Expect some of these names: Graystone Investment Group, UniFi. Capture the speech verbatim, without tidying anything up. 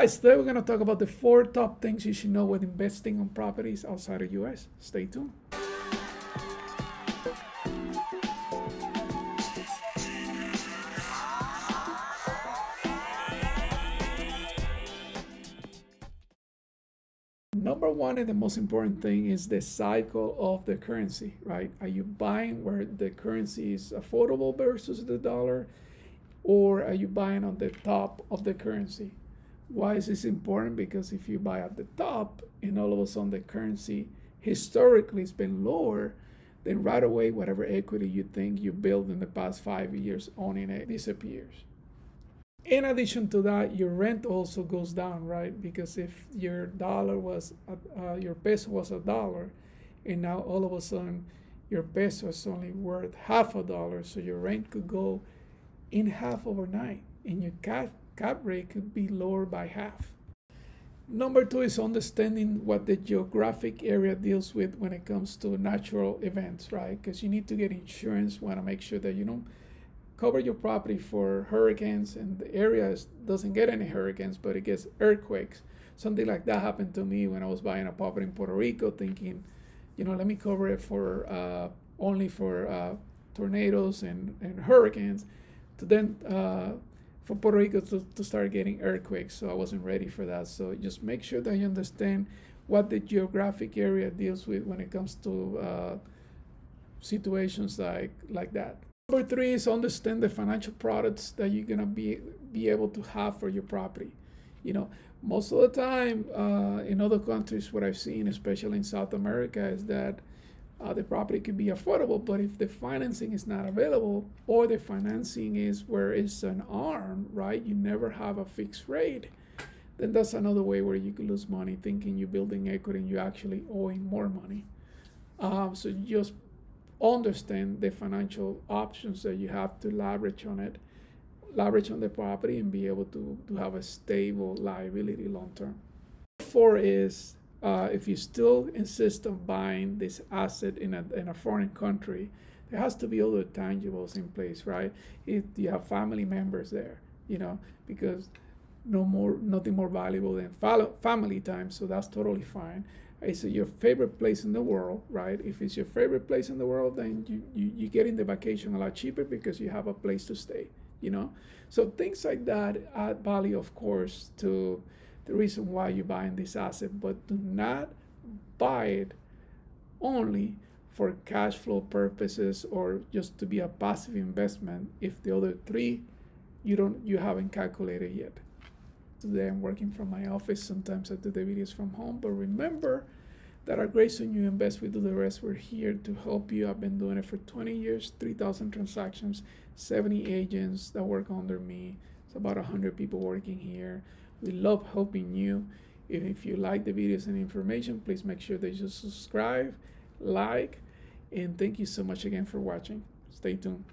Guys, today we're going to talk about the four top things you should know when investing on properties outside the U S. Stay tuned. Number one and the most important thing is the cycle of the currency, right? Are you buying where the currency is affordable versus the dollar, or are you buying on the top of the currency? Why is this important? Because if you buy at the top and all of a sudden the currency historically has been lower, then right away whatever equity you think you built in the past five years owning it disappears. In addition to that, your rent also goes down, right? Because if your dollar was uh, your peso was a dollar, and now all of a sudden your peso is only worth half a dollar, so your rent could go in half overnight, and your cash cap rate could be lower by half. Number two is understanding what the geographic area deals with when it comes to natural events, right? Because you need to get insurance. Want to make sure that you don't cover your property for hurricanes, and the area doesn't get any hurricanes, but it gets earthquakes. Something like that happened to me when I was buying a property in Puerto Rico, thinking, you know, let me cover it for uh, only for uh, tornadoes and, and hurricanes. To then uh, for Puerto Rico to, to start getting earthquakes, so I wasn't ready for that. So just make sure that you understand what the geographic area deals with when it comes to uh, situations like, like that. Number three is understand the financial products that you're gonna be, be able to have for your property. You know, most of the time uh, in other countries, what I've seen, especially in South America, is that Uh, the property could be affordable, but if the financing is not available, or the financing is where it's an arm, right? You never have a fixed rate. Then that's another way where you could lose money, thinking you're building equity and you're actually owing more money. Um, so just understand the financial options that you have to leverage on it, leverage on the property, and be able to, to have a stable liability long term. Four is Uh, if you still insist on buying this asset in a, in a foreign country, there has to be other tangibles in place, right? If you have family members there, you know, because no more, nothing more valuable than family time, so that's totally fine. It's your favorite place in the world, right? If it's your favorite place in the world, then you, you, you get in the vacation a lot cheaper because you have a place to stay, you know? So things like that add value, of course, to the reason why you're buying this asset, but do not buy it only for cash flow purposes or just to be a passive investment if the other three you don't you haven't calculated yet. Today I'm working from my office. Sometimes I do the videos from home, but remember that at Graystone You Invest, we do the rest. We're here to help you. I've been doing it for twenty years, three thousand transactions, seventy agents that work under me. It's about one hundred people working here. We love helping you. If you like the videos and information, please make sure that you subscribe, like, and thank you so much again for watching. Stay tuned.